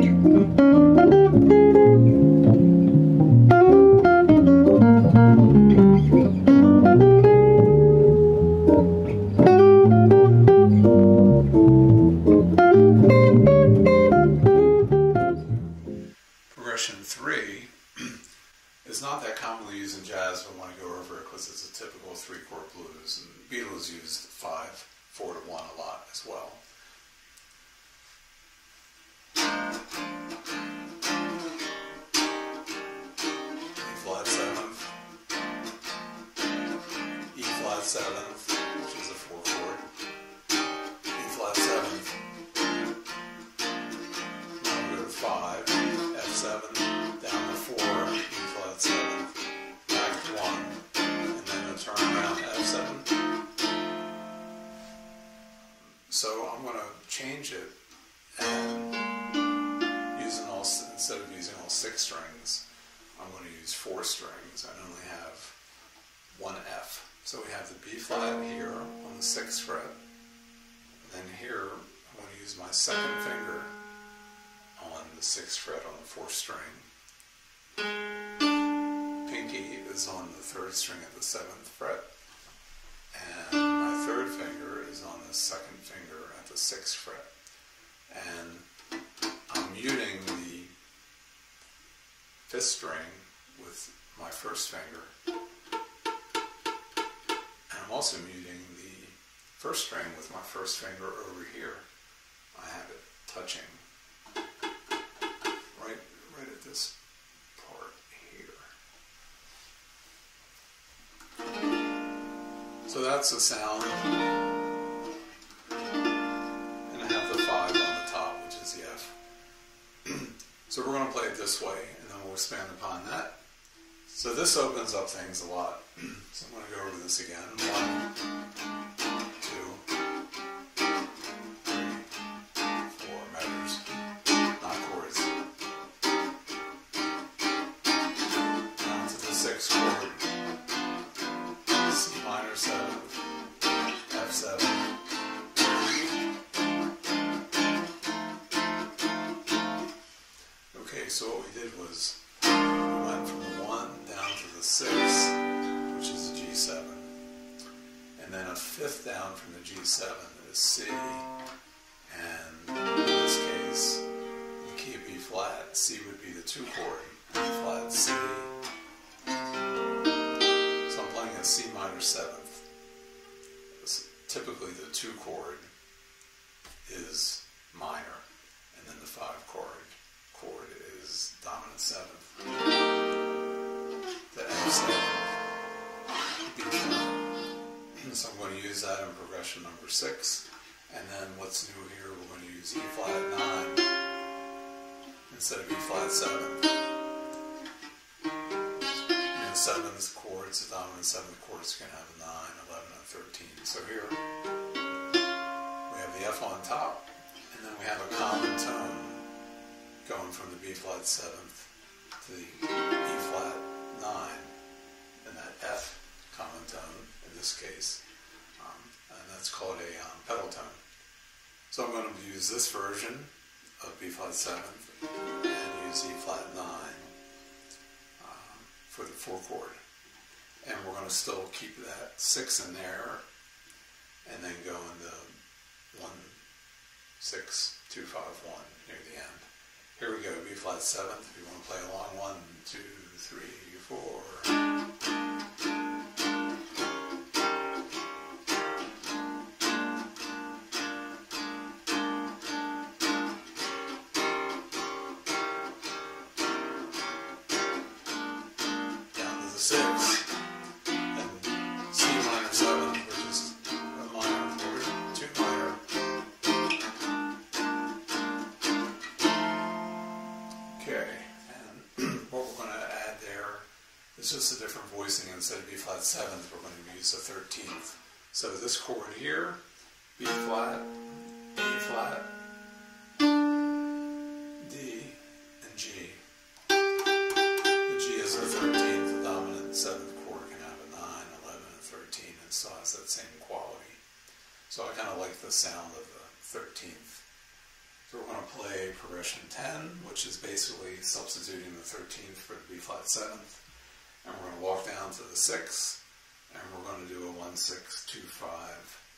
Progression 3 is not that commonly used in jazz, but I want to go over it because it's a typical three-chord blues, and Beatles used 5/4 to 1 a lot as well. E flat 7th, which is a 4/4. E flat 7th. Now we go to 5. F7. Down to 4. E flat 7th. Back to 1. And then a turnaround F7. So I'm going to change it and use instead of using all 6 strings, I'm going to use 4 strings. I only have 1 F. So we have the B flat here on the 6th fret, and then here I'm going to use my second finger on the 6th fret on the 4th string. Pinky is on the 3rd string of the 7th fret, and my 3rd finger is on the 2nd finger at the 6th fret. And I'm muting the 5th string with my 1st finger. I'm also muting the 1st string with my 1st finger over here. I have it touching right at this part here. So that's the sound. And I have the 5 on the top, which is the F. So we're going to play it this way, and then we'll expand upon that. So this opens up things a lot. So I'm going to go over this again. 1, 2, 3, 4 measures, not chords. Down to the 6th chord. C minor 7th, F7th. Okay, so what we did was we went from the 1 down to the 6th, which is G7, and then a 5th down from the G7 is C, and in this case, the key of B flat, C would be the 2 chord, B flat, C. So I'm playing a C minor 7th. Typically, the 2 chord is minor, and then the 5 chord is dominant 7th. The F7. So I'm going to use that in progression number 6. And then what's new here, we're going to use E flat 9 instead of E flat 7th. And 7th chords, the dominant 7th chords can have a 9, 11, and 13. So here we have the F on top, and then we have a common tone going from the B flat 7th to the E flat 9, and that F common tone in this case, and that's called a pedal tone. So I'm going to use this version of B flat 7th and use E flat 9 for the 4 chord, and we're going to still keep that 6 in there, and then go into 1, 6, 2, 5, 1 near the end. Here we go, B flat 7th. If you want to play along, 1, 2, 3, 4. It's just a different voicing. Instead of B flat 7th, we're going to use the 13th. So this chord here, B flat, E flat, D, and G. The G is the 13th, the dominant 7th chord can have a 9, 11, and 13, and still has that same quality. So I kind of like the sound of the 13th. So we're going to play progression 10, which is basically substituting the 13th for the B-flat 7th. And we're going to walk down to the 6th, and we're going to do a 1, 6, 2, 5,